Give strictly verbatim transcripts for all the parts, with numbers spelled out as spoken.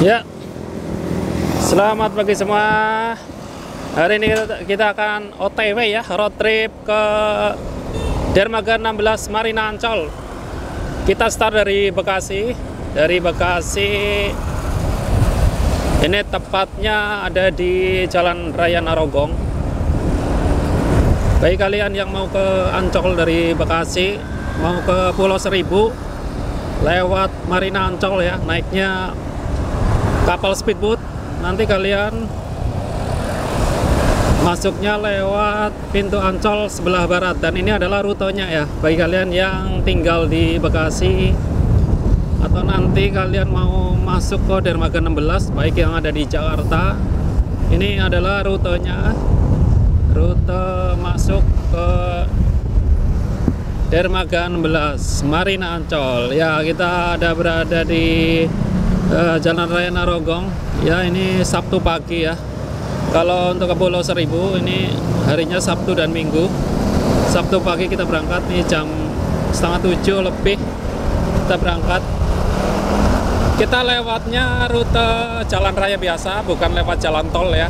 Ya, selamat pagi semua. Hari ini kita akan O T W ya, road trip ke Dermaga enam belas Marina Ancol. Kita start dari Bekasi. Dari Bekasi ini tepatnya ada di Jalan Raya Narogong. Bagi kalian yang mau ke Ancol dari Bekasi, mau ke Pulau Seribu lewat Marina Ancol ya, naiknya kapal speedboat. Nanti kalian masuknya lewat pintu Ancol sebelah barat, dan ini adalah rutenya ya bagi kalian yang tinggal di Bekasi atau nanti kalian mau masuk ke Dermaga enam belas baik yang ada di Jakarta. Ini adalah rutenya, rute masuk ke Dermaga enam belas Marina Ancol ya. Kita ada berada di Jalan Raya Narogong ya, ini Sabtu pagi ya. Kalau untuk ke Pulau Seribu ini harinya Sabtu dan Minggu. Sabtu pagi kita berangkat nih jam setengah tujuh lebih kita berangkat. Kita lewatnya rute jalan raya biasa, bukan lewat jalan tol ya.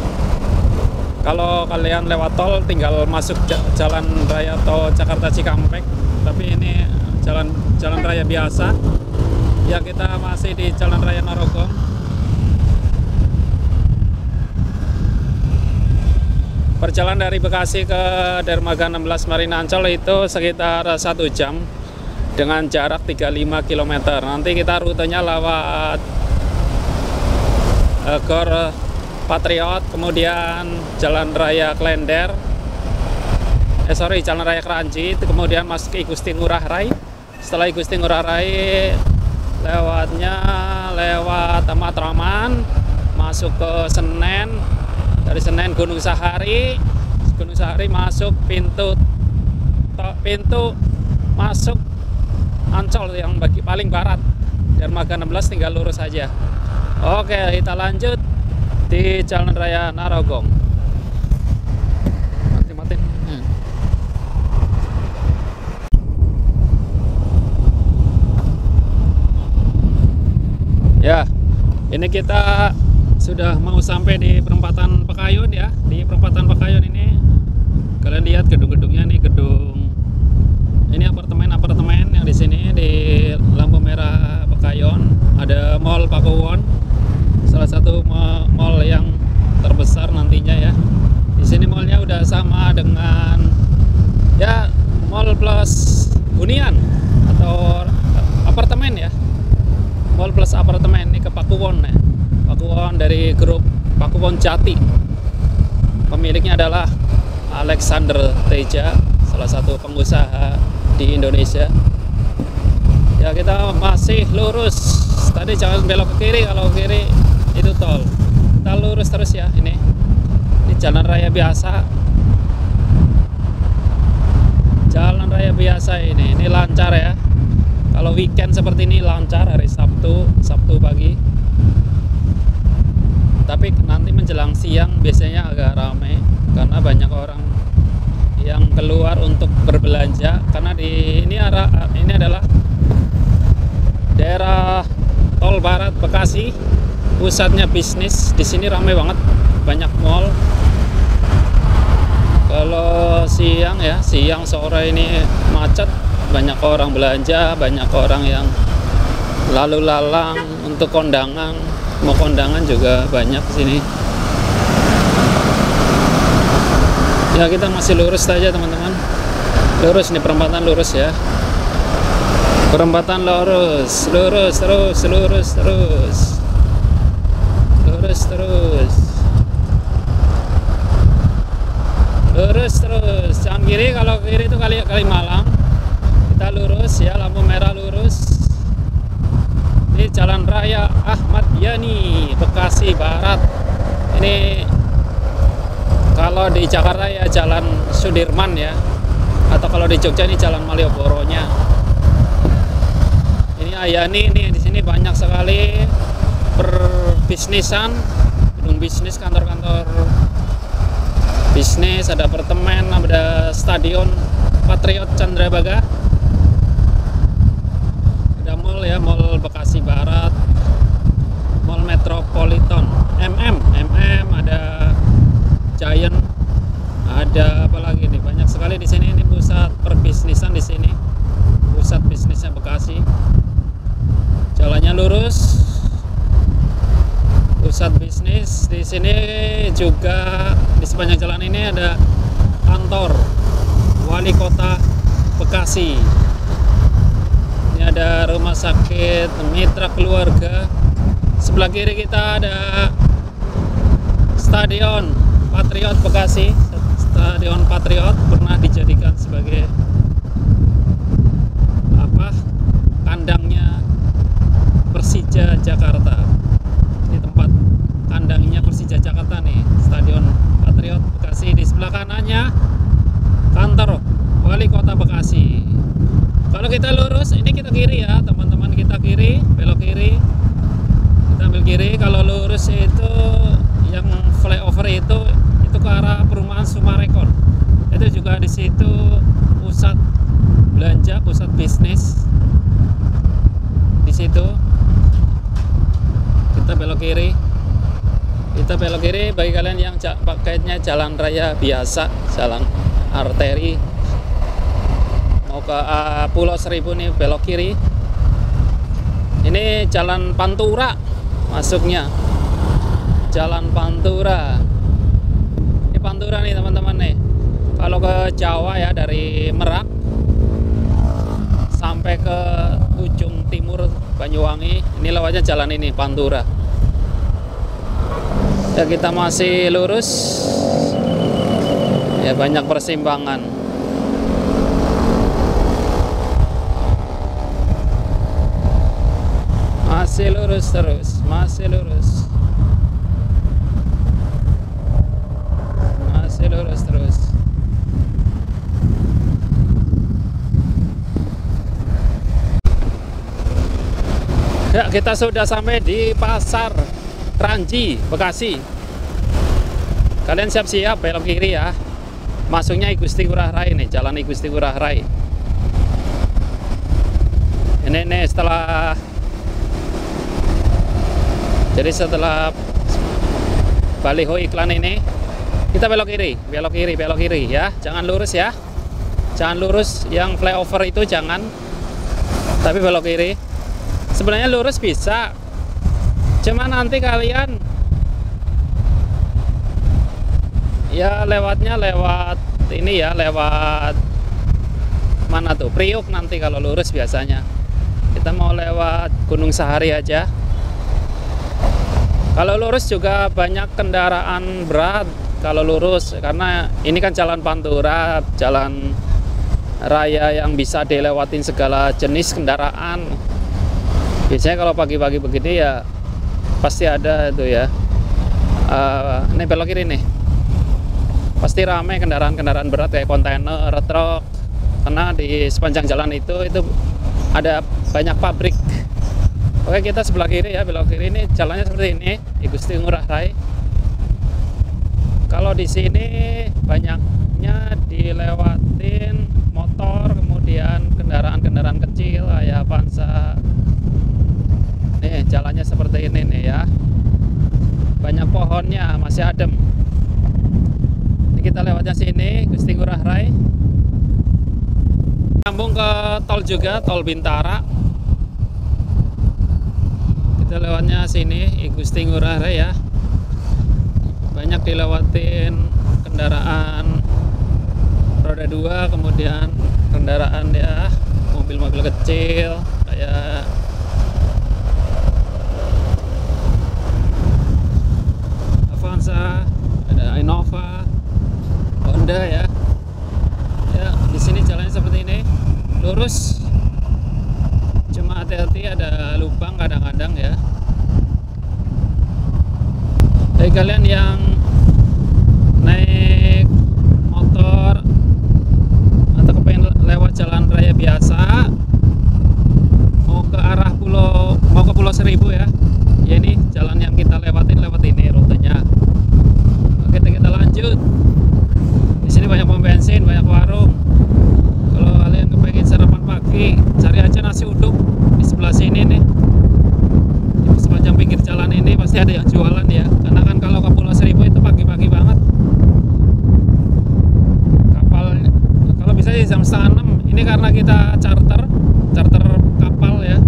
Kalau kalian lewat tol tinggal masuk jalan raya tol Jakarta Cikampek, tapi ini jalan jalan raya biasa. Ya, kita masih di Jalan Raya Narogong. Perjalanan dari Bekasi ke Dermaga enam belas Marina Ancol itu sekitar satu jam dengan jarak tiga puluh lima kilometer. Nanti kita rutenya lewat Gor Patriot, kemudian Jalan Raya Klender, eh sorry Jalan Raya Keranji, kemudian masuk ke Igusti Ngurah Rai. Setelah Igusti Ngurah Rai lewatnya lewat Matraman, masuk ke Senen, dari Senen Gunung Sahari, Gunung Sahari masuk pintu pintu masuk Ancol yang bagi paling barat. Dermaga enam belas tinggal lurus saja. Oke, kita lanjut di Jalan Raya Narogong. Mati-mati. Ya, ini kita sudah mau sampai di perempatan Pekayun ya. Di perempatan Pekayun ini kalian lihat gedung-gedungnya nih, gedung ini apartemen-apartemen yang di sini di lampu merah Pekayun. Ada Mall Pakuwon, salah satu mall yang terbesar nantinya ya. Di sini mallnya udah sama dengan ya mall plus hunian atau apartemen ya. Mall plus apartemen ini ke Pakuwon ya. Pakuwon dari grup Pakuwon Jati. Pemiliknya adalah Alexander Teja, salah satu pengusaha di Indonesia. Ya, kita masih lurus. Tadi jangan belok ke kiri, kalau ke kiri itu tol. Kita lurus terus ya ini. Ini jalan raya biasa. Jalan raya biasa ini. Ini lancar ya. Kalau weekend seperti ini lancar, hari Sabtu, Sabtu pagi. Tapi nanti menjelang siang biasanya agak ramai karena banyak orang yang keluar untuk berbelanja, karena di ini arah ini adalah daerah Tol Barat Bekasi, pusatnya bisnis. Di sini ramai banget, banyak mall. Kalau siang ya, siang sore ini macet. Banyak orang belanja, banyak orang yang lalu lalang untuk kondangan, mau kondangan juga banyak di sini. Ya, kita masih lurus saja teman-teman. Lurus nih, perempatan lurus ya. Perempatan lurus, lurus terus, lurus terus, lurus terus, lurus terus. Jangan kiri, kalau kiri itu kali kali malam. Kita lurus ya, lampu merah lurus. Ini Jalan Raya Ahmad Yani, Bekasi Barat. Ini kalau di Jakarta ya Jalan Sudirman ya, atau kalau di Jogja ini Jalan Malioboro-nya. Ini Ayani ini, di sini banyak sekali perbisnisan, gedung bisnis, kantor-kantor bisnis, ada apartemen, ada stadion Patriot Candrabaga. Ada mall ya, Mall Bekasi Barat, Mall Metro pusat bisnis. Di sini juga di sepanjang jalan ini ada kantor Wali Kota Bekasi. Ini ada rumah sakit Mitra Keluarga. Sebelah kiri kita ada Stadion Patriot Bekasi. Stadion Patriot pernah dijadikan sebagai apa? Kandangnya Persija Jakarta. Ini tempat kandangnya Persija Jakarta nih, Stadion Patriot Bekasi. Di sebelah kanannya kantor Wali Kota Bekasi. Kalau kita lurus, ini kita kiri ya, teman-teman, kita kiri, belok kiri. Kita ambil kiri. Kalau lurus itu yang flyover itu itu ke arah perumahan Sumarekon. Itu juga di situ pusat belanja, pusat bisnis. Di situ kita belok kiri. Kita belok kiri bagi kalian yang pakainya jalan raya biasa, jalan arteri. Mau ke uh, Pulau Seribu nih belok kiri. Ini Jalan Pantura masuknya. Jalan Pantura. Ini Pantura nih teman-teman nih. Kalau ke Jawa ya, dari Merak sampai ke ujung timur Banyuwangi, ini lewatnya jalan ini, Pantura. Ya, kita masih lurus. Ya, banyak persimpangan. Masih lurus terus, masih lurus. Masih lurus terus. Ya, kita sudah sampai di Pasar Kranji, Bekasi. Kalian siap-siap belok kiri ya. Masuknya I Gusti Ngurah Rai nih, Jalan I Gusti Ngurah Rai. Ini nih setelah Jadi setelah baliho iklan ini, kita belok kiri, belok kiri, belok kiri ya. Jangan lurus ya. Jangan lurus yang flyover itu jangan. Tapi belok kiri. Sebenarnya lurus bisa, cuman nanti kalian ya lewatnya lewat ini ya, lewat mana tuh, Priuk nanti kalau lurus biasanya. Kita mau lewat Gunung Sahari aja. Kalau lurus juga banyak kendaraan berat kalau lurus, karena ini kan Jalan Pantura, jalan raya yang bisa dilewatin segala jenis kendaraan. Biasanya kalau pagi-pagi begini ya pasti ada itu ya. Uh, ini belok kiri nih. Pasti ramai kendaraan-kendaraan berat kayak kontainer, truk. Karena di sepanjang jalan itu itu ada banyak pabrik. Oke, kita sebelah kiri ya, belok kiri. Ini jalannya seperti ini, I Gusti Ngurah Rai. Kalau di sini banyaknya dilewatin motor, kemudian kendaraan-kendaraan kecil kayak Avanza. Nih, jalannya seperti ini nih ya. Banyak pohonnya, masih adem. Ini kita lewatnya sini, Gusti Ngurah Rai. Nyambung ke tol juga, tol Bintara. Kita lewatnya sini, Gusti Ngurah Rai ya. Banyak dilewatin kendaraan roda dua, kemudian kendaraan ya, mobil-mobil kecil kayak Avanza, ada Innova, Honda ya. Ya, di sini jalannya seperti ini, lurus. Cuma hati-hati ada lubang kadang-kadang ya. Bagi kalian yang naik motor atau kepengen lewat jalan raya biasa, mau ke arah pulau, mau ke Pulau Seribu ya. Ya, ini jalan yang kita lewatin lewat ini rutenya. Oke, kita lanjut. Di sini banyak pom bensin, banyak warung. Kalau kalian kepengen sarapan pagi, cari aja nasi uduk di sebelah sini nih. Di sepanjang pinggir jalan ini pasti ada yang jualan ya. Karena kan kalau ke Pulau Seribu itu pagi-pagi banget. Kapal kalau bisa di jam setengah enam. Ini karena kita charter, charter kapal ya.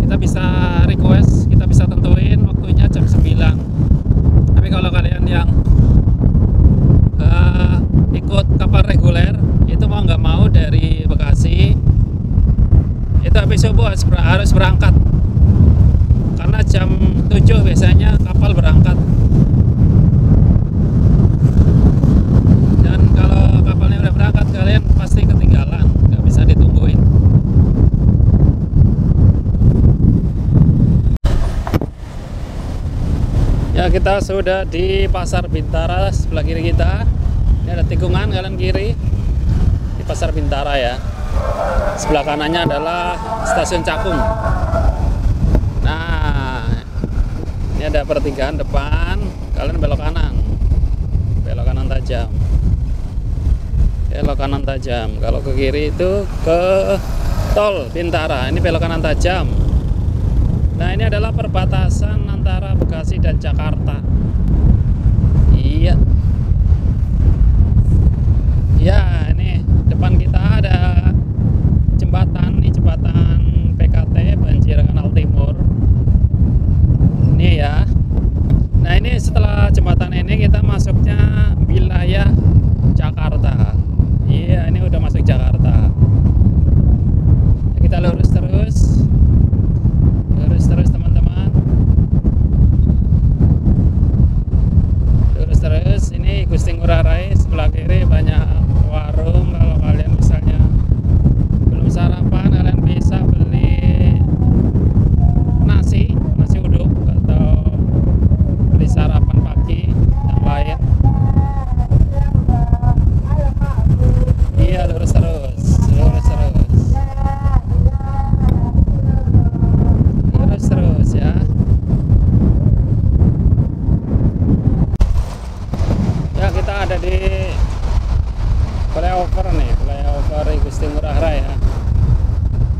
Kita bisa request, kita bisa tentuin Ya, kita sudah di Pasar Bintara. Sebelah kiri kita ini ada tikungan, kanan kiri di Pasar Bintara ya. Sebelah kanannya adalah Stasiun Cakung. Nah, ini ada pertigaan depan, kalian belok kanan. Belok kanan tajam. Belok kanan tajam. Kalau ke kiri itu ke Tol Bintara. Ini belok kanan tajam. Nah, ini adalah perbatasan antara Bekasi dan Jakarta. Iya. Ya, ini depan kita ada jembatan, ini jembatan P K T Banjir Kanal Timur. Ini ya. Nah, ini setelah jembatan ini kita masuknya wilayah Jakarta. Iya, ini udah masuk Jakarta. Kita lurus terus. Terus teman-teman, terus terus ini Gusti Ngurah Rai. Sebelah kiri banyak warung. Kalau kalian misalnya belum sarapan, kalian bisa beli nasi nasi uduk atau beli sarapan pagi yang lain. Iya, terus terus terus terus flyover nih, flyover Gusti Ngurah Rai ya.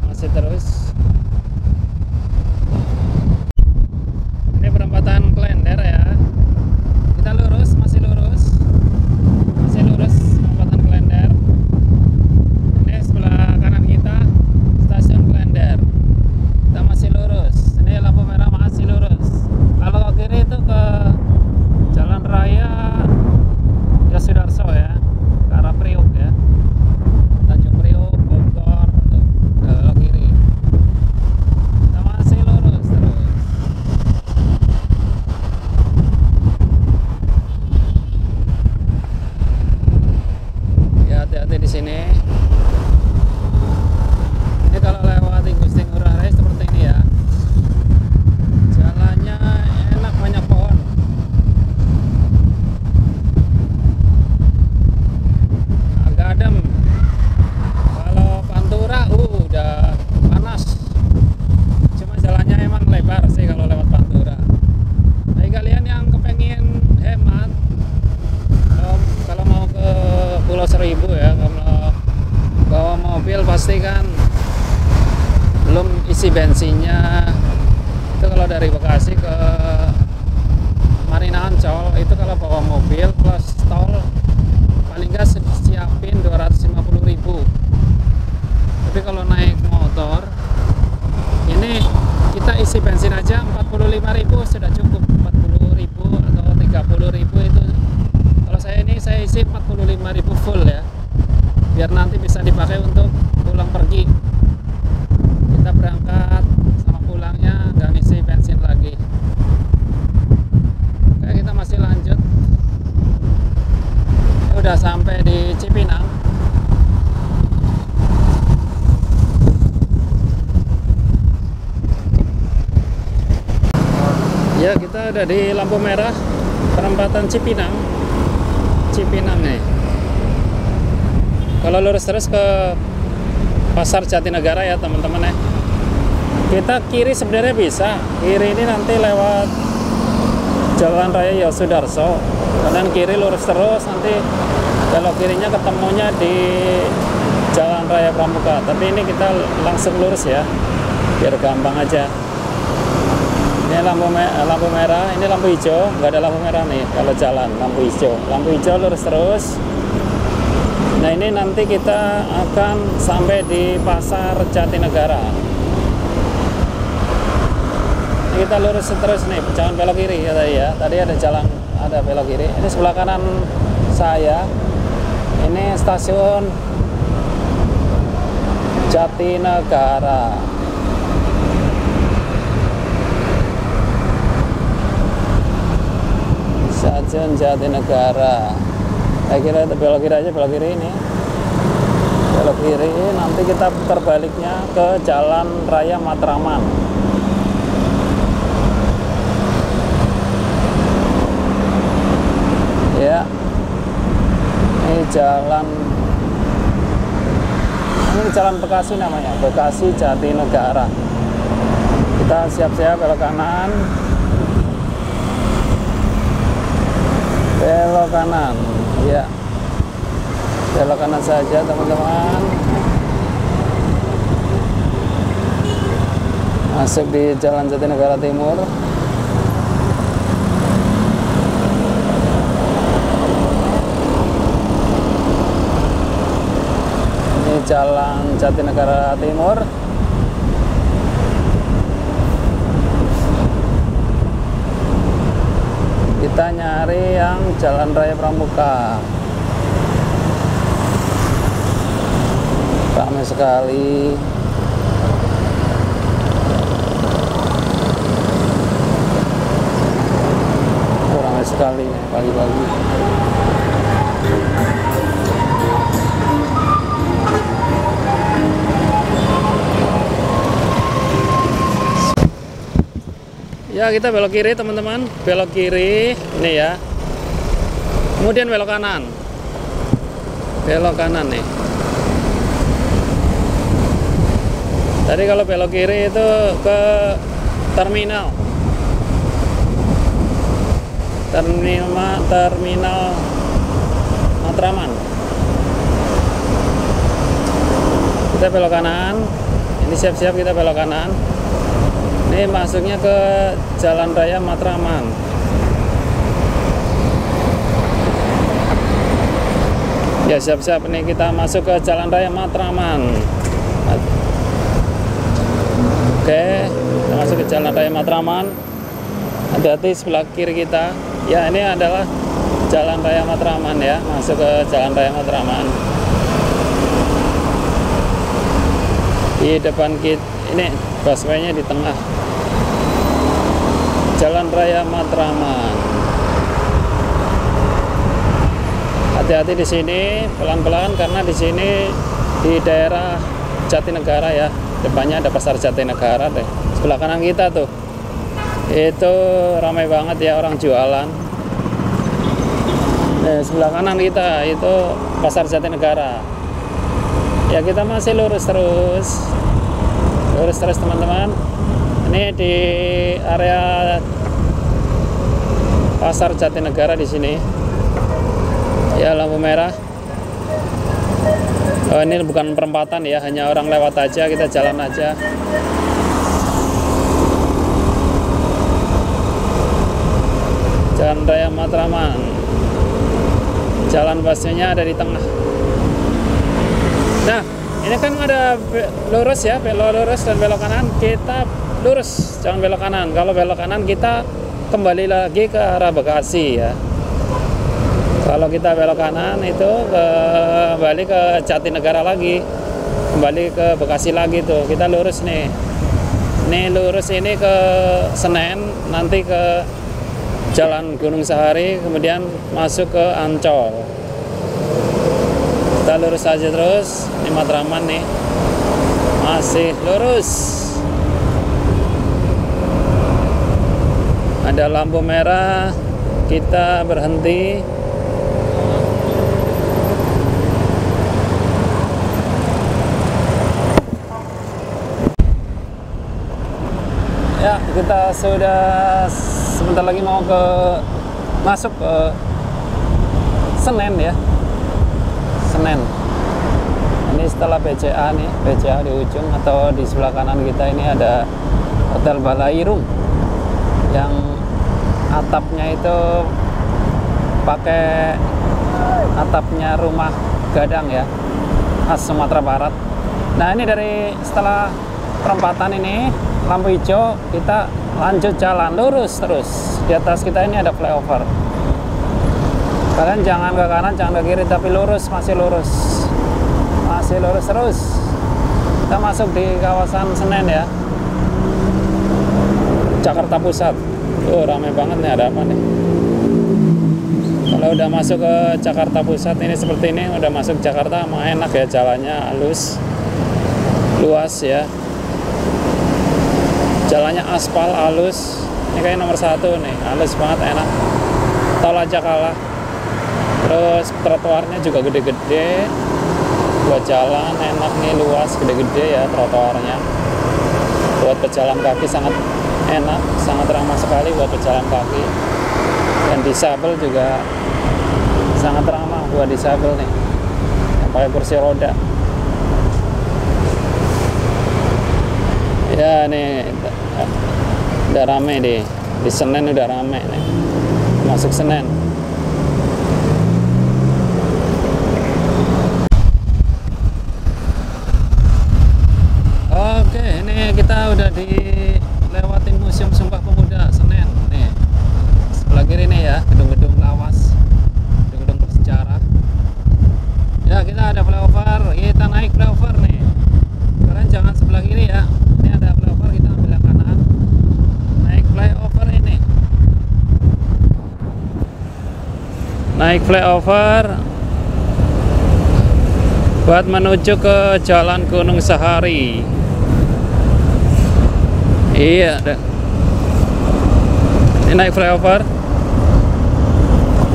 Masih terus. Ini perempatan Klender ya. Kita lurus, masih lurus. Masih lurus perempatan Klender. Ini sebelah kanan kita Stasiun Klender. Kita masih lurus. Ini lampu merah masih lurus. Kalau ke kiri itu ke Jalan Raya Yosudarso ya. Arah Priok ya, Tanjung Priok, Bogor, tuh, ke kiri. Kita masih lurus terus. Ya, hati-hati di sini. Ini kalau lewat Gusti Ngurah Rai seperti ini ya. Jalannya enak, banyak pohon. Adem. Kalau Pantura uh, udah panas. Cuma jalannya emang lebar sih kalau lewat Pantura. Bagi kalian yang kepengen hemat, kalau, kalau mau ke Pulau Seribu ya, kalau bawa mobil pasti kan belum isi bensinnya. Itu kalau dari Bekasi ke Marina Ancol itu kalau bawa mobil plus tol paling nggak siapin dua ratus lima puluh ribu. Tapi kalau naik motor ini kita isi bensin aja empat puluh lima ribu sudah cukup. empat puluh ribu atau tiga puluh ribu itu. Kalau saya ini saya isi empat puluh lima ribu full ya. Biar nanti bisa dipakai untuk pulang pergi. Kita berangkat sama pulangnya nggak ngisi bensin lagi. Oke, kita masih lanjut. Udah sampai di Cipinang. Ya, kita ada di lampu merah perempatan Cipinang. Cipinang nih. Kalau lurus terus ke Pasar Jatinegara ya teman-teman ya. Kita kiri sebenarnya bisa. Kiri ini nanti lewat Jalan Raya Yosudarso. Kanan kiri lurus terus, nanti belok kirinya ketemunya di Jalan Raya Pramuka. Tapi ini kita langsung lurus ya, biar gampang aja. Ini lampu, me lampu merah, ini lampu hijau, nggak ada lampu merah nih kalau jalan, lampu hijau. Lampu hijau lurus terus. Nah, ini nanti kita akan sampai di Pasar Jatinegara. Ini kita lurus terus nih, jangan belok kiri ya tadi ya. Tadi ada jalan, ada belok kiri. Ini sebelah kanan saya ini Stasiun Jatinegara. Stasiun Jatinegara. Saya kira belok kiri aja, belok kiri ini. Belok kiri, nanti kita putar baliknya ke Jalan Raya Matraman. jalan Bekasi namanya, Bekasi Jatinegara. Kita siap-siap belok kanan. Belok kanan, ya. Belok kanan saja, teman-teman. Masuk di Jalan Jatinegara Timur. Ini Jalan Jatinegara Timur. Kita nyari yang Jalan Raya Pramuka. Ramai sekali. Sekali pagi-pagi. Ya, kita belok kiri, teman-teman. Belok kiri ini ya. Kemudian belok kanan. Belok kanan nih. Tadi kalau belok kiri itu ke terminal. Terminal Terminal Matraman. Kita belok kanan. Ini siap-siap kita belok kanan. Ini masuknya ke Jalan Raya Matraman. Ya, siap-siap ini kita masuk ke Jalan Raya Matraman. Oke, kita masuk ke Jalan Raya Matraman. Hati-hati sebelah kiri kita. Ya, ini adalah Jalan Raya Matraman ya, masuk ke Jalan Raya Matraman. Di depan kita, ini busway-nya di tengah. Jalan Raya Matraman. Hati-hati di sini, pelan-pelan karena di sini di daerah Jatinegara ya. Depannya ada Pasar Jatinegara deh. Sebelah kanan kita tuh. Itu ramai banget ya orang jualan. Nah, sebelah kanan kita itu Pasar Jatinegara. Ya, kita masih lurus terus. Lurus terus, teman-teman. Ini di area Pasar Jatinegara di sini. Ya, lampu merah. Oh, ini bukan perempatan ya, hanya orang lewat aja, kita jalan aja. Jalan Raya Matraman. Jalan busnya ada di tengah. Nah, ini kan ada lurus ya, belok lurus dan belok kanan. Kita lurus, jangan belok kanan. Kalau belok kanan kita kembali lagi ke arah Bekasi ya. Kalau kita belok kanan itu kembali ke Jatinegara lagi, kembali ke Bekasi lagi tuh. Kita lurus nih. Ini lurus ini ke Senen, nanti ke Jalan Gunung Sahari, kemudian masuk ke Ancol. Kita lurus aja terus, ini Matraman nih. Masih lurus. Ada lampu merah, kita berhenti. Ya, kita sudah sebentar lagi mau ke masuk ke Senen ya. Senen. Ini setelah P C A nih, P C A di ujung atau di sebelah kanan kita ini ada Hotel Balairung yang atapnya itu pakai atapnya rumah gadang ya, khas Sumatera Barat. Nah, ini dari setelah perempatan ini lampu hijau, kita lanjut jalan lurus terus. Di atas kita ini ada flyover. Kalian jangan ke kanan, jangan ke kiri, tapi lurus, masih lurus. Masih lurus terus. Kita masuk di kawasan Senen ya. Jakarta Pusat. Oh, ramai banget nih, ada apa nih? Kalau udah masuk ke Jakarta Pusat ini seperti ini, udah masuk Jakarta, mah enak ya jalannya, halus. Luas ya. Jalannya aspal halus, ini kayak nomor satu nih, halus banget, enak. Tol aja kalah. Terus trotoarnya juga gede-gede. buat jalan enak nih, luas, gede-gede ya trotoarnya. Buat pejalan kaki sangat enak, sangat ramah sekali buat pejalan kaki. Dan disabel juga sangat ramah buat disabel nih, yang pakai kursi roda. Ya nih, udah rame deh, di Senen udah rame nih, masuk Senen. Oke, ini kita udah dilewatin Museum Sumpah Pemuda Senen nih, sebelah kiri nih ya, gedung-gedung lawas, gedung-gedung bersejarah. Ya kita ada flyover, kita naik flyover nih, kalian jangan sebelah kiri ya. Naik flyover buat menuju ke Jalan Gunung Sahari. Iya, ini naik flyover.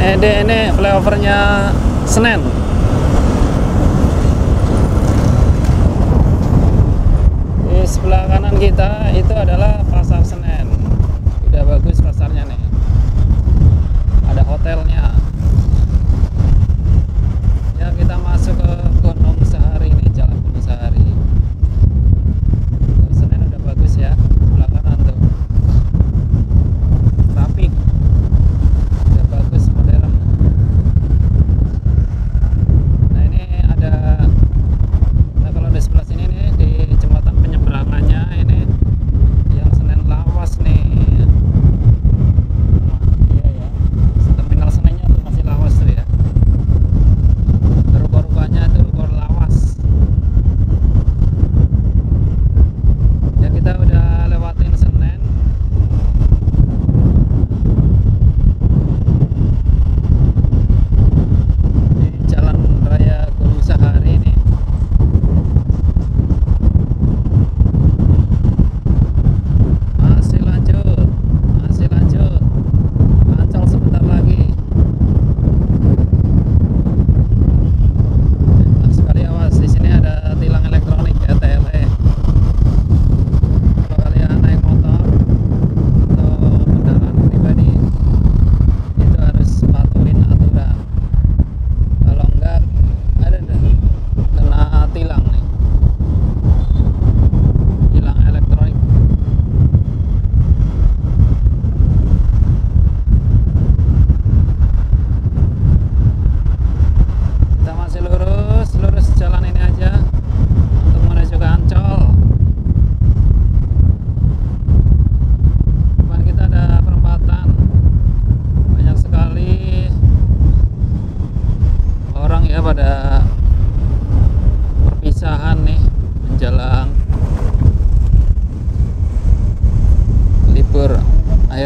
Ini ini flyovernya Senen. Di sebelah kanan kita itu adalah Pasar Senen. Udah bagus pasarnya nih. Ada hotelnya.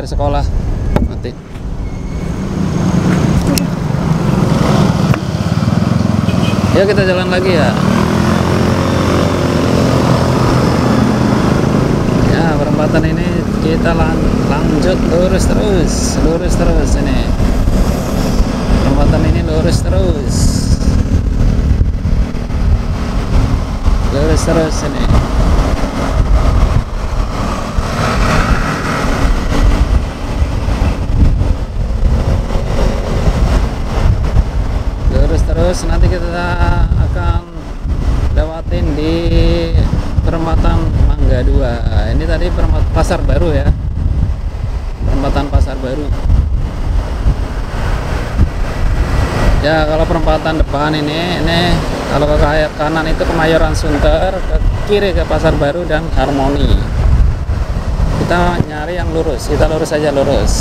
Sekolah nanti ya kita jalan lagi ya. Ya perempatan ini kita lan lanjut lurus terus lurus terus ini perempatan ini lurus terus lurus terus ini terus nanti kita akan lewatin di perempatan Mangga dua. Ini tadi perempatan Pasar Baru ya, perempatan Pasar Baru ya. Kalau perempatan depan ini ini kalau ke kanan itu Kemayoran Sunter, ke kiri ke Pasar Baru dan Harmoni. Kita nyari yang lurus, kita lurus aja lurus.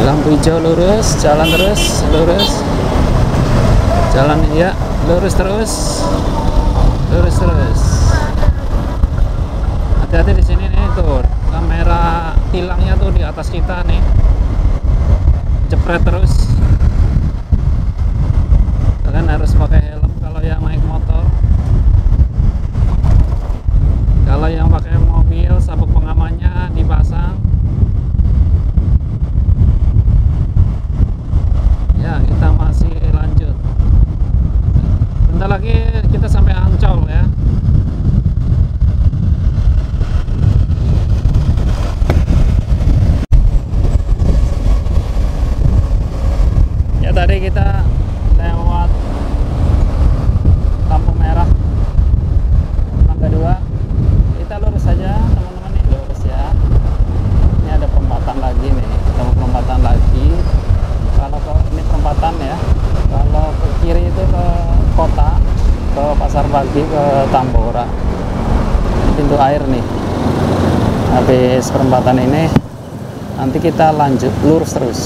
Lampu hijau lurus, jalan terus, lurus, jalan ya, lurus terus, lurus terus. Hati-hati di sini nih tuh, kamera tilangnya tuh di atas kita nih, jepret terus. Kalian harus pakai helm kalau yang naik motor. Kalau yang pakai mobil sabuk pengamannya dipasang. nanti kita sampai Ancol ya. Ya tadi kita lewat lampu merah tangga dua, kita lurus saja teman-teman, ini lurus ya. Ini ada perempatan lagi nih, ketemu perempatan lagi. Kalau ke ini perempatan ya. Kalau ke kiri itu ke kota, ke pasar pagi, ke Tambora. Ini pintu air nih. Habis perempatan ini nanti kita lanjut lurus terus.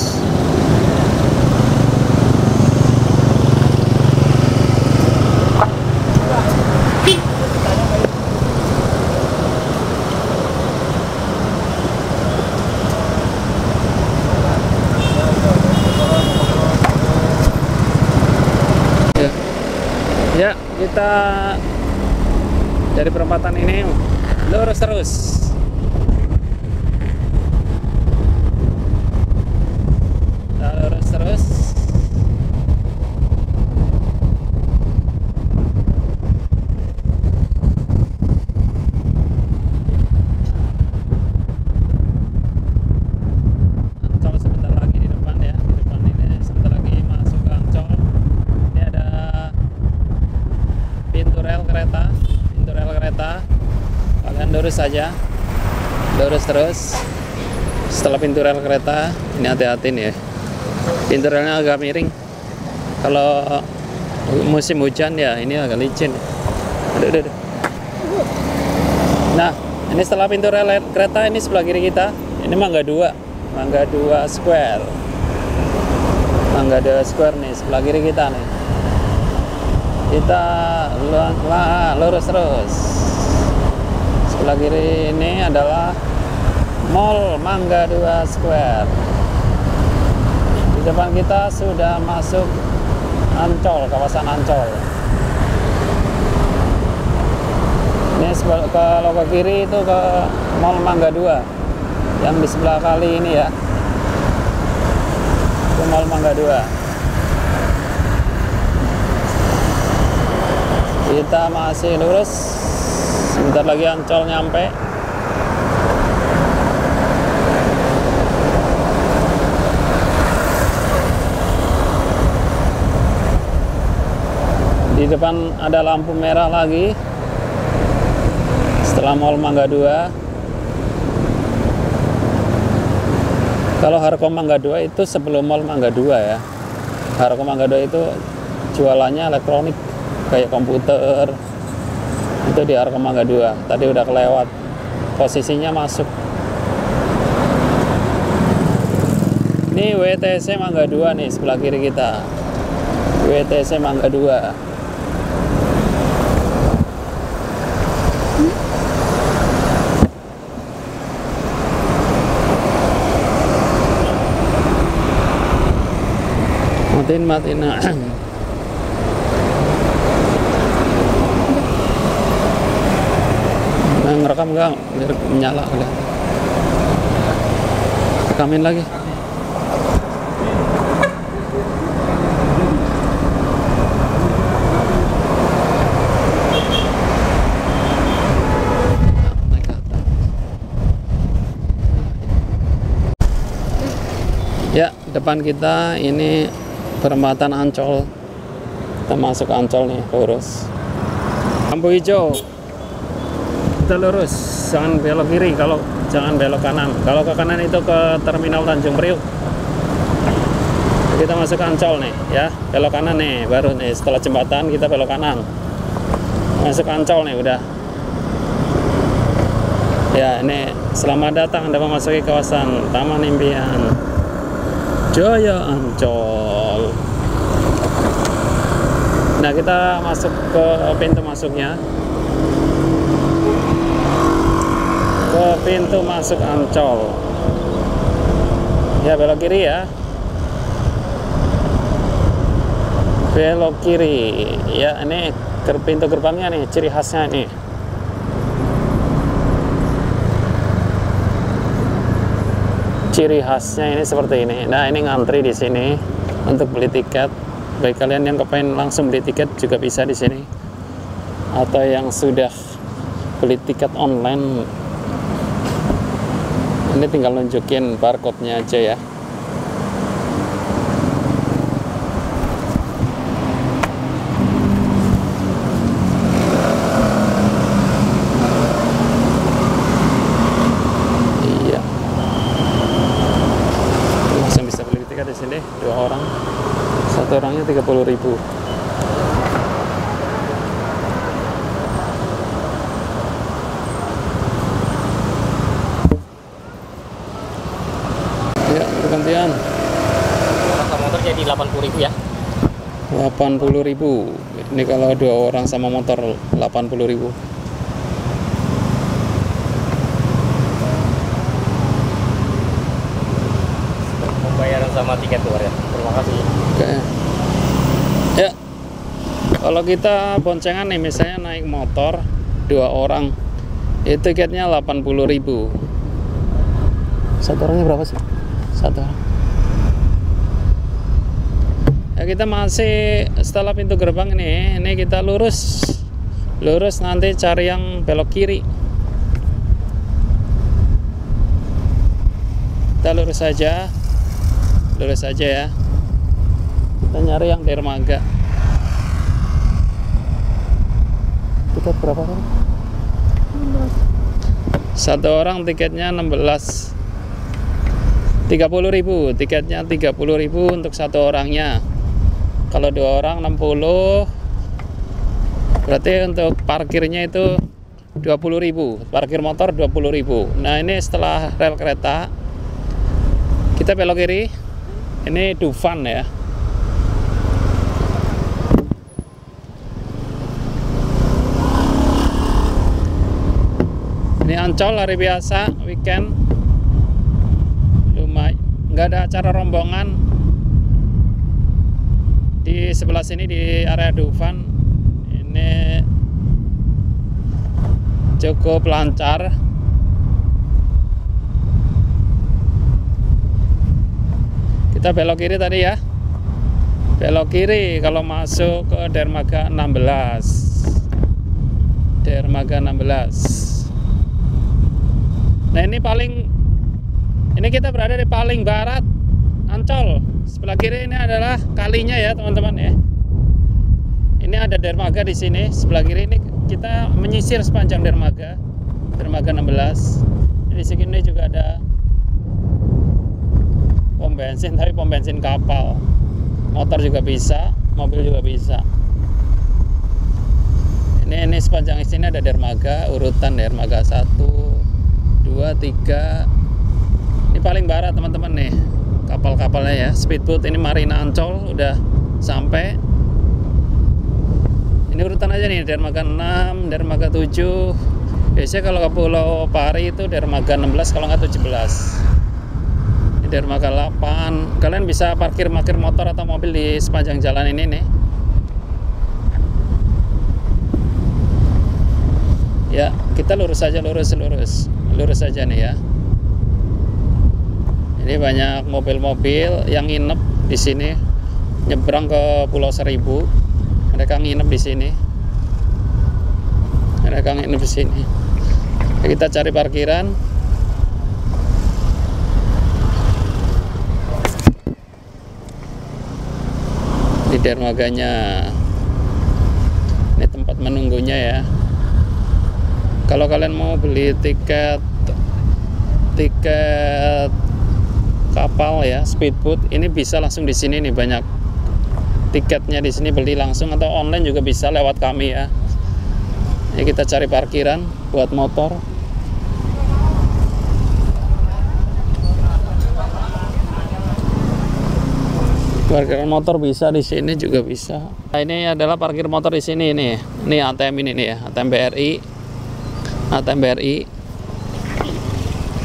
Kita dari perempatan ini lurus terus. Kita lurus terus. Lurus saja, lurus terus. Setelah pintu rel kereta, ini hati-hati nih ya. Pintu relnya agak miring. Kalau musim hujan ya, ini agak licin. Aduh, aduh, aduh. Nah, ini setelah pintu rel kereta, ini sebelah kiri kita. Ini Mangga dua, Mangga dua Square. Mangga dua Square nih, sebelah kiri kita nih. Kita lurus terus. Sebelah kiri ini adalah Mall Mangga dua Square. Di depan kita sudah masuk Ancol, kawasan Ancol. Ini sebelah, kalau ke kiri itu ke Mall Mangga dua yang di sebelah kali ini ya. Itu Mall Mangga dua. Kita masih lurus. Sebentar lagi Ancol nyampe. Di depan ada lampu merah lagi. Setelah Mall Mangga dua. Kalau Harko Mangga dua itu sebelum Mall Mangga dua ya. Harko Mangga dua itu jualannya elektronik kayak komputer. Itu di Harko Mangga dua, tadi udah kelewat, posisinya masuk. Ini W T C Mangga dua nih, sebelah kiri kita. W T C Mangga dua. Matiin, matiin. Ngerekam enggak, menyala udah. Rekamin lagi. Ya, depan kita ini perempatan Ancol. Kita masuk Ancol nih, lurus. Lampu hijau. Kita lurus, jangan belok kiri, kalau jangan belok kanan. Kalau ke kanan itu ke terminal Tanjung Priuk. Kita masuk Ancol nih, ya. Belok kanan nih, baru nih setelah jembatan kita belok kanan. Masuk Ancol nih udah. Ya, ini selamat datang Anda memasuki kawasan Taman Impian Jaya Ancol. Nah, kita masuk ke pintu masuknya. Ke pintu masuk Ancol. Ya, belok kiri ya. Belok kiri. Ya, ini ke pintu gerbangnya nih, ciri khasnya nih. Ciri khasnya ini seperti ini. Nah, ini ngantri di sini untuk beli tiket. Bagi kalian yang kepengen langsung beli tiket juga bisa di sini. atau yang sudah beli tiket online, ini tinggal nunjukin barcode-nya aja ya. Orangnya tiga puluh ribu. Ya, pergantian. Orang sama motor jadi delapan puluh ribu ya. delapan puluh ribu. Ini kalau dua orang sama motor delapan puluh ribu. Pembayaran sama tiket luar ya. Terima kasih. Oke. Ya, kalau kita boncengan nih, misalnya naik motor dua orang, itu tiketnya delapan puluh ribu. Satu orangnya berapa sih? Satu orang. Ya, kita masih setelah pintu gerbang nih, ini kita lurus, lurus nanti cari yang belok kiri. Kita lurus saja, lurus saja ya. Kita nyari yang dermaga. Tiket berapa kan? Satu orang tiketnya enam belas. tiga puluh ribu, tiketnya tiga puluh ribu untuk satu orangnya. Kalau dua orang enam puluh. Berarti untuk parkirnya itu dua puluh ribu, parkir motor dua puluh ribu. Nah, ini setelah rel kereta. Kita belok kiri. Ini Dufan ya. Ini Ancol hari biasa, weekend lumayan, nggak ada acara rombongan. Di sebelah sini di area Dufan ini cukup lancar. Kita belok kiri tadi ya, belok kiri kalau masuk ke Dermaga enam belas. Dermaga enam belas. Nah, ini paling, ini kita berada di paling barat Ancol. Sebelah kiri ini adalah kalinya ya, teman-teman ya. Ini ada dermaga di sini. Sebelah kiri ini kita menyisir sepanjang dermaga. Dermaga enam belas. Di sini juga ada pom bensin, tapi pom bensin kapal. Motor juga bisa, mobil juga bisa. Ini ini sepanjang sini ada dermaga, urutan dermaga satu, dua, tiga. Ini paling barat teman-teman nih kapal-kapalnya ya, speedboat. Ini Marina Ancol udah sampai. Ini urutan aja nih, dermaga enam, dermaga tujuh. Biasanya kalau ke Pulau Pari itu dermaga enam belas kalau nggak tujuh belas. Ini dermaga delapan. Kalian bisa parkir-parkir motor atau mobil di sepanjang jalan ini nih ya. Kita lurus aja, lurus lurus lurus aja nih ya. Ini banyak mobil-mobil yang nginep di sini, nyebrang ke Pulau Seribu. Mereka nginep di sini, mereka nginep di sini. Kita cari parkiran. Di dermaganya, ini tempat menunggunya ya. Kalau kalian mau beli tiket tiket kapal ya, speedboat, ini bisa langsung di sini nih, banyak tiketnya di sini, beli langsung atau online juga bisa lewat kami ya. Ya, kita cari parkiran buat motor. Parkiran motor bisa di sini juga bisa. Nah, ini adalah parkir motor di sini nih. Ini A T M ini nih ya, A T M B R I. A T M B R I,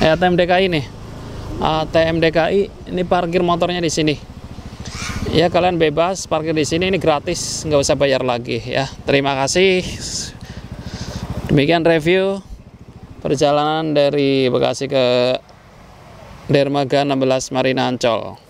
eh, A T M D K I nih, A T M D K I. Ini parkir motornya di sini. Ya, kalian bebas parkir di sini, ini gratis, nggak usah bayar lagi ya. Terima kasih. Demikian review perjalanan dari Bekasi ke Dermaga enam belas Marina Ancol.